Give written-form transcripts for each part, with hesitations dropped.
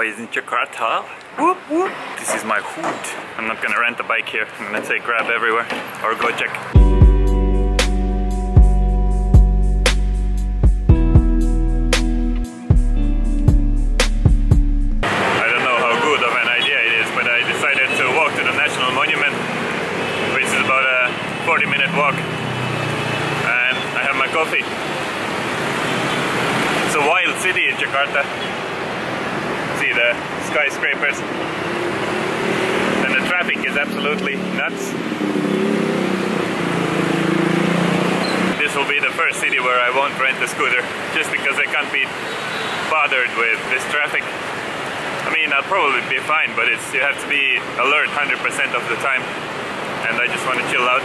MyGo is in Jakarta. Whoop, whoop. This is my hood. I'm not gonna rent a bike here. I'm gonna say grab everywhere or go check. I don't know how good of an idea it is, but I decided to walk to the National Monument, which is about a 40-minute walk. And I have my coffee. It's a wild city in Jakarta. See the skyscrapers, and the traffic is absolutely nuts. This will be the first city where I won't rent a scooter, just because I can't be bothered with this traffic. I mean, I'll probably be fine, but it's, you have to be alert 100% of the time, and I just want to chill out.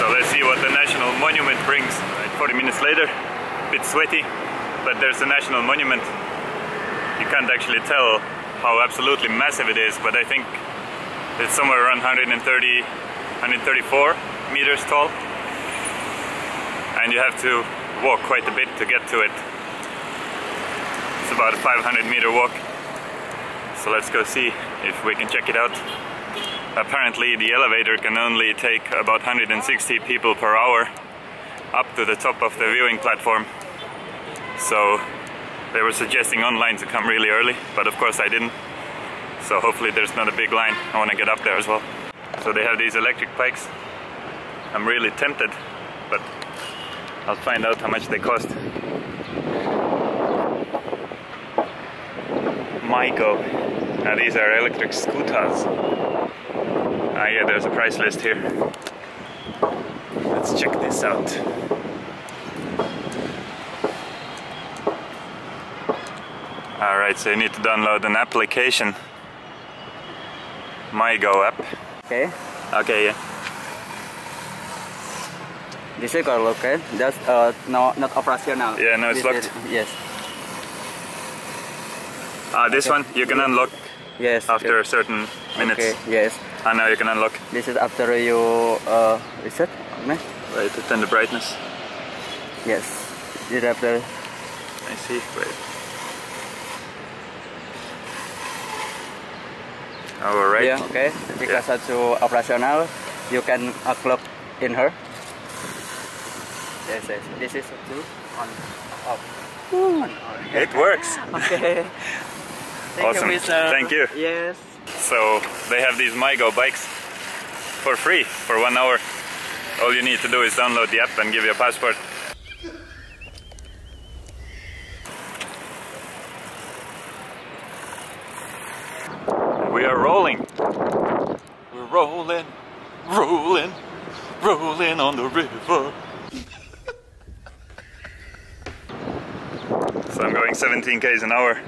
So let's see what the National Monument brings. Right, 40 minutes later, a bit sweaty, but there's a National Monument. You can't actually tell how absolutely massive it is, but I think it's somewhere around 134 meters tall. And you have to walk quite a bit to get to it. It's about a 500-meter walk. So let's go see if we can check it out. Apparently the elevator can only take about 160 people per hour up to the top of the viewing platform. So they were suggesting online to come really early, but of course I didn't. So hopefully there's not a big line. I want to get up there as well. So they have these electric bikes. I'm really tempted, but I'll find out how much they cost. MyGo. Now these are electric scooters. Ah yeah, there's a price list here. Let's check this out. Alright, so you need to download an application. MyGo app. Okay. Okay, yeah. This is locked, okay? That's not operational. Yeah, no, it's locked. Yes. Ah, this one you can unlock. Yes. After certain minutes. Okay, yes. Ah, now you can unlock. This is after you reset. Wait, turn the brightness. Yes. This after. I see. Wait. Alright. Yeah, okay. Because it's operational, you can unlock in her. Yes, yes. This is two on off. On, okay. It works. Okay. Awesome. You, thank you. Yes. So they have these MyGo bikes for free for 1 hour. All you need to do is download the app and give your passport. We're rolling, rolling, rolling on the river. So I'm going 17 k's an hour.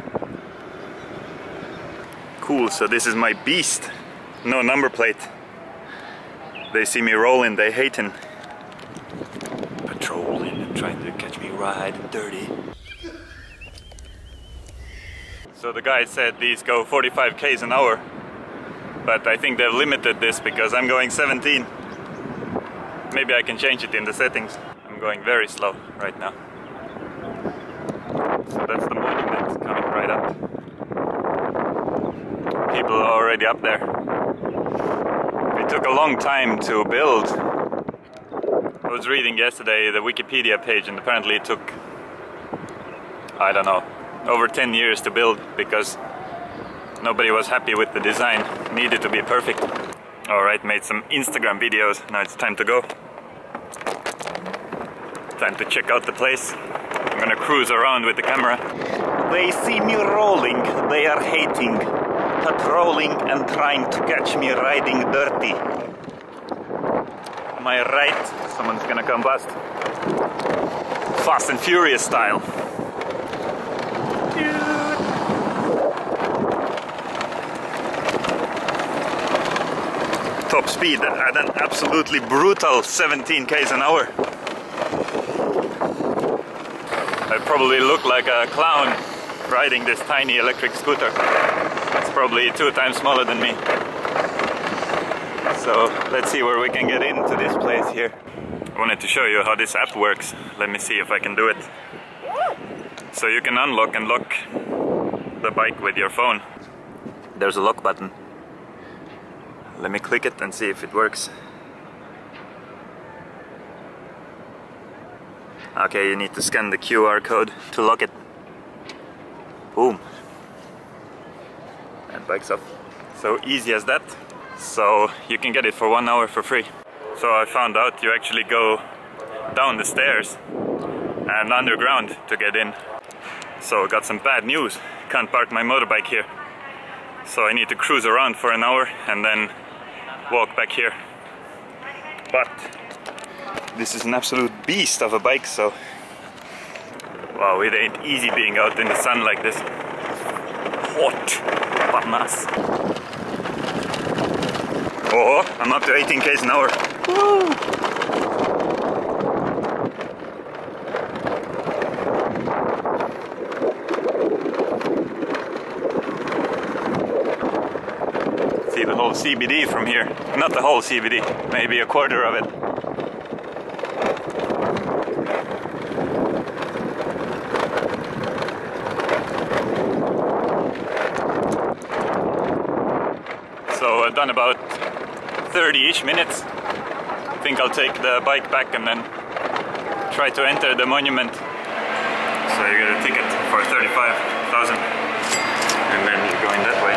Cool, so this is my beast. No number plate. They see me rolling, they hating. Patrolling and trying to catch me riding dirty. So the guy said these go 45 k's an hour. But I think they've limited this because I'm going 17. Maybe I can change it in the settings. I'm going very slow right now. So that's the monument coming right up. People are already up there. It took a long time to build. I was reading yesterday the Wikipedia page, and apparently it took, I don't know, over 10 years to build because nobody was happy with the design. It needed to be perfect. Alright, made some Instagram videos. Now it's time to go. Time to check out the place. I'm gonna cruise around with the camera. They see me rolling, they are hating, patrolling and trying to catch me riding dirty. Am I right? Someone's gonna come past. Fast and Furious style. Top speed at an absolutely brutal 17 k's an hour. I probably look like a clown riding this tiny electric scooter. It's probably 2 times smaller than me. So let's see where we can get into this place here. I wanted to show you how this app works. Let me see if I can do it. So you can unlock and lock the bike with your phone. There's a lock button. Let me click it and see if it works. Okay, you need to scan the QR code to lock it. Boom. And bike's off. So easy as that. So you can get it for 1 hour for free. So I found out you actually go down the stairs and underground to get in. So got some bad news. Can't park my motorbike here. So I need to cruise around for 1 hour and then walk back here. But this is an absolute beast of a bike, so... Wow, it ain't easy being out in the sun like this. Hot! Panas! Oh, I'm up to 18 k's an hour. Woo! The whole CBD from here. Not the whole CBD, maybe a quarter of it. So I've done about 30-ish minutes. I think I'll take the bike back and then try to enter the monument. So you get a ticket for 35,000 and then you're going that way.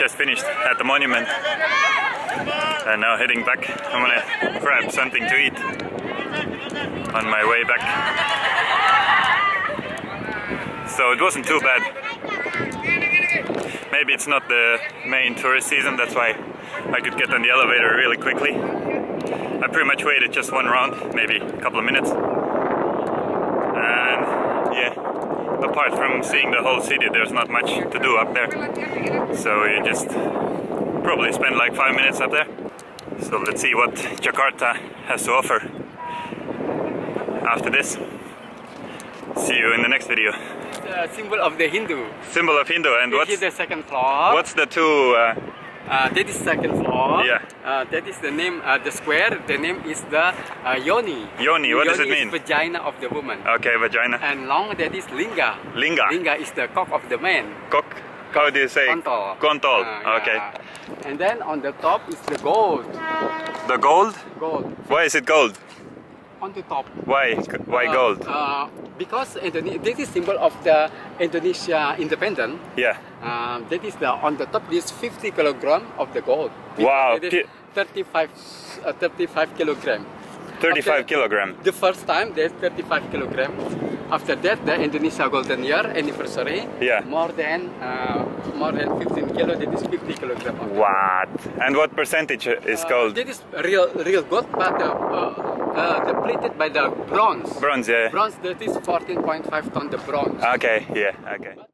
Just finished at the monument and now heading back. I'm gonna grab something to eat on my way back. So it wasn't too bad. Maybe it's not the main tourist season, that's why I could get on the elevator really quickly. I pretty much waited just one round, maybe a couple of minutes. And yeah, apart from seeing the whole city, there's not much to do up there. So you just probably spend like 5 minutes up there. So let's see what Jakarta has to offer after this. See you in the next video. The symbol of the Hindu. Symbol of Hindu. And what's the second floor? What's the two? That is second floor. Yeah. That is the name. The square. The name is the Yoni. Yoni. What does it mean? Is vagina of the woman. Okay, vagina. And long. That is Linga. Linga. Linga is the cock of the man. Cock. How do you say? Kontol. Kontol. Okay. Yeah. And then on the top is the gold. The gold? Gold. Why is it gold? On the top. Why? Why gold? Because this is symbol of the Indonesia independence. Yeah. That is the on the top is 50 kilogram of the gold. Wow. 35 kilogram. 35 kilogram. The first time there's 35 kilograms. After that, the Indonesia Golden Year anniversary, yeah. more than 15 kilo, that is 50 kilograms. What? And what percentage is gold? That is real gold, but the plated by the bronze. Bronze, yeah. Bronze, that is 14.5 ton, the bronze. Okay, yeah, okay.